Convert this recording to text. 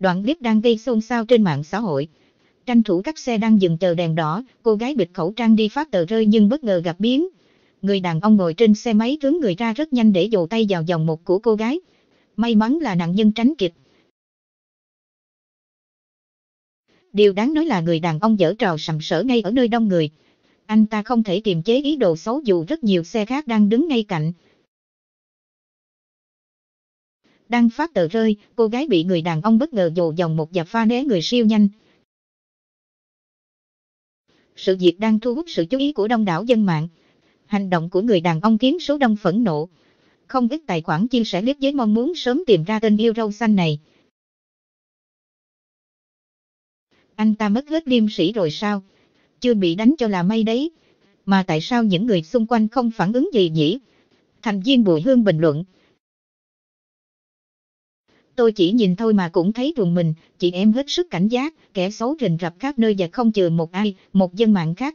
đoạn clip đang gây xôn xao trên mạng xã hội. Tranh thủ các xe đang dừng chờ đèn đỏ, cô gái bịt khẩu trang đi phát tờ rơi nhưng bất ngờ gặp biến. Người đàn ông ngồi trên xe máy rướn người ra rất nhanh để dồ tay vào vòng một của cô gái. May mắn là nạn nhân tránh kịp. Điều đáng nói là người đàn ông giở trò sàm sỡ ngay ở nơi đông người. Anh ta không thể kiềm chế ý đồ xấu dù rất nhiều xe khác đang đứng ngay cạnh. Đang phát tờ rơi, cô gái bị người đàn ông bất ngờ dồ vòng một và pha né người siêu nhanh. Sự việc đang thu hút sự chú ý của đông đảo dân mạng. Hành động của người đàn ông khiến số đông phẫn nộ. Không ít tài khoản chia sẻ clip với mong muốn sớm tìm ra tên yêu râu xanh này. Anh ta mất hết liêm sỉ rồi sao? Chưa bị đánh cho là may đấy. Mà tại sao những người xung quanh không phản ứng gì nhỉ? Thành viên Bùi Hương bình luận. Tôi chỉ nhìn thôi mà cũng thấy rùng mình, chị em hết sức cảnh giác, kẻ xấu rình rập khắp nơi và không chừa một ai, một dân mạng khác.